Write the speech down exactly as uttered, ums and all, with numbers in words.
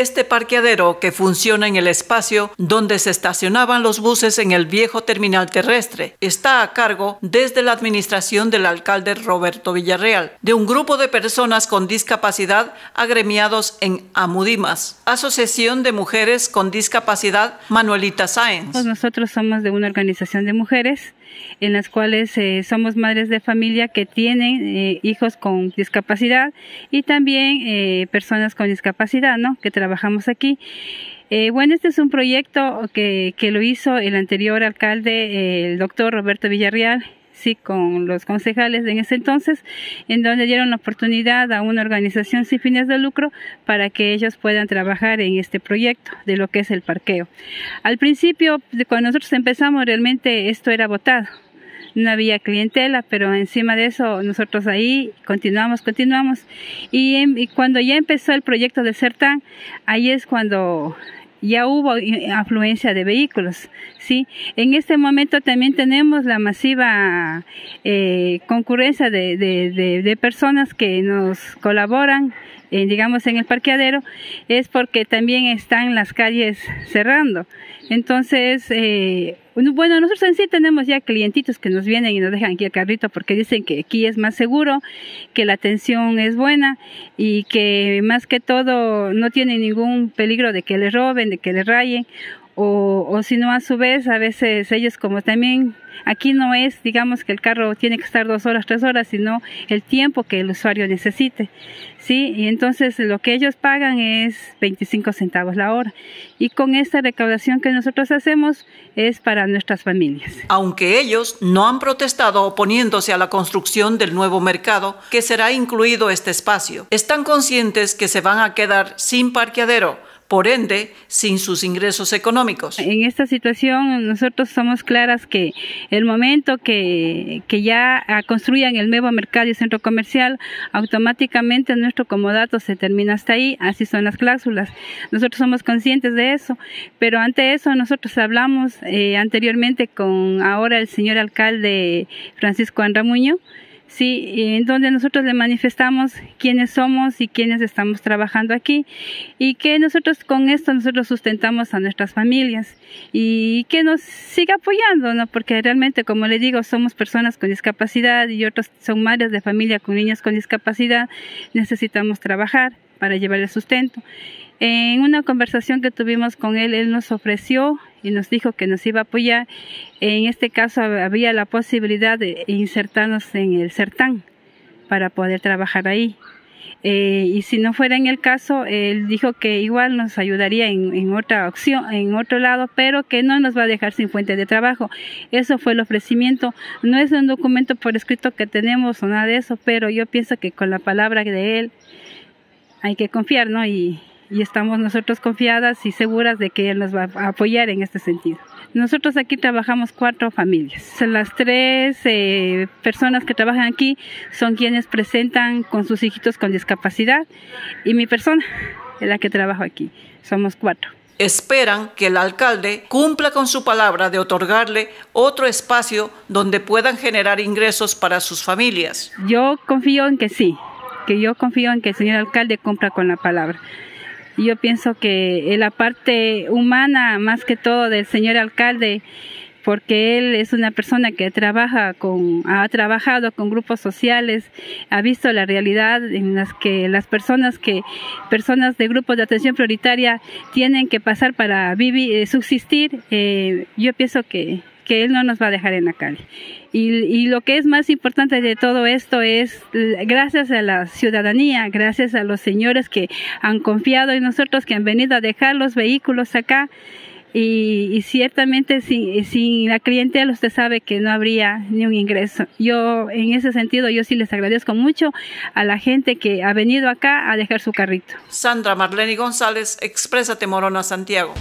este parqueadero que funciona en el espacio donde se estacionaban los buses en el viejo terminal terrestre está a cargo desde la administración del alcalde Roberto Villarreal, de un grupo de personas con discapacidad agremiados en AMUDIMAS, Asociación de Mujeres con Discapacidad Manuelita Sáenz. Nosotros somos de una organización de mujeres en las cuales eh, somos madres de familia que tienen eh, hijos con discapacidad y también eh, personas con discapacidad, ¿no?, que trabajamos aquí. Eh, bueno, este es un proyecto que, que lo hizo el anterior alcalde, eh, el doctor Roberto Villarreal, sí, con los concejales en ese entonces, en donde dieron la oportunidad a una organización sin fines de lucro para que ellos puedan trabajar en este proyecto de lo que es el parqueo. Al principio, cuando nosotros empezamos, realmente esto era votado. No había clientela, pero encima de eso nosotros ahí continuamos, continuamos. Y, en, y cuando ya empezó el proyecto del SERTAM, ahí es cuando ya hubo afluencia de vehículos, ¿sí? En este momento también tenemos la masiva eh, concurrencia de, de, de, de personas que nos colaboran, eh, digamos, en el parqueadero, es porque también están las calles cerrando. Entonces, eh, bueno, nosotros en sí tenemos ya clientitos que nos vienen y nos dejan aquí el carrito porque dicen que aquí es más seguro, que la atención es buena y que más que todo no tienen ningún peligro de que les roben, de que les rayen. O, o si no, a su vez, a veces ellos, como también aquí no es, digamos, que el carro tiene que estar dos horas, tres horas, sino el tiempo que el usuario necesite, ¿sí? Y entonces lo que ellos pagan es veinticinco centavos la hora. Y con esta recaudación que nosotros hacemos es para nuestras familias. Aunque ellos no han protestado oponiéndose a la construcción del nuevo mercado, que será incluido este espacio, están conscientes que se van a quedar sin parqueadero, por ende, sin sus ingresos económicos. En esta situación nosotros somos claras que el momento que, que ya construyan el nuevo mercado y centro comercial, automáticamente nuestro comodato se termina hasta ahí, así son las cláusulas. Nosotros somos conscientes de eso, pero ante eso nosotros hablamos eh, anteriormente con ahora el señor alcalde Francisco Andramuño, sí, en donde nosotros le manifestamos quiénes somos y quiénes estamos trabajando aquí y que nosotros con esto nosotros sustentamos a nuestras familias y que nos siga apoyando, ¿no? Porque realmente, como le digo, somos personas con discapacidad y otros son madres de familia con niños con discapacidad, necesitamos trabajar para llevar el sustento. En una conversación que tuvimos con él, él nos ofreció y nos dijo que nos iba a apoyar. En este caso había la posibilidad de insertarnos en el SERTAM para poder trabajar ahí. Eh, y si no fuera en el caso, él dijo que igual nos ayudaría en, en otra opción, en otro lado, pero que no nos va a dejar sin fuente de trabajo. Eso fue el ofrecimiento. No es un documento por escrito que tenemos o nada de eso, pero yo pienso que con la palabra de él hay que confiar, ¿no? Y, y estamos nosotros confiadas y seguras de que él nos va a apoyar en este sentido. Nosotros aquí trabajamos cuatro familias. Las tres eh, personas que trabajan aquí son quienes presentan con sus hijitos con discapacidad y mi persona es la que trabajo aquí. Somos cuatro. Esperan que el alcalde cumpla con su palabra de otorgarle otro espacio donde puedan generar ingresos para sus familias. Yo confío en que sí, que yo confío en que el señor alcalde cumpla con la palabra. Yo pienso que la parte humana, más que todo, del señor alcalde, porque él es una persona que trabaja con, ha trabajado con grupos sociales, ha visto la realidad en las que las personas que personas de grupos de atención prioritaria tienen que pasar para vivir, subsistir. Eh, yo pienso que que él no nos va a dejar en la calle. Y, y lo que es más importante de todo esto es, gracias a la ciudadanía, gracias a los señores que han confiado en nosotros, que han venido a dejar los vehículos acá, y, y ciertamente sin, sin la clientela usted sabe que no habría ni un ingreso. Yo, en ese sentido, yo sí les agradezco mucho a la gente que ha venido acá a dejar su carrito. Sandra Marleni González, Exprésate Morona Santiago.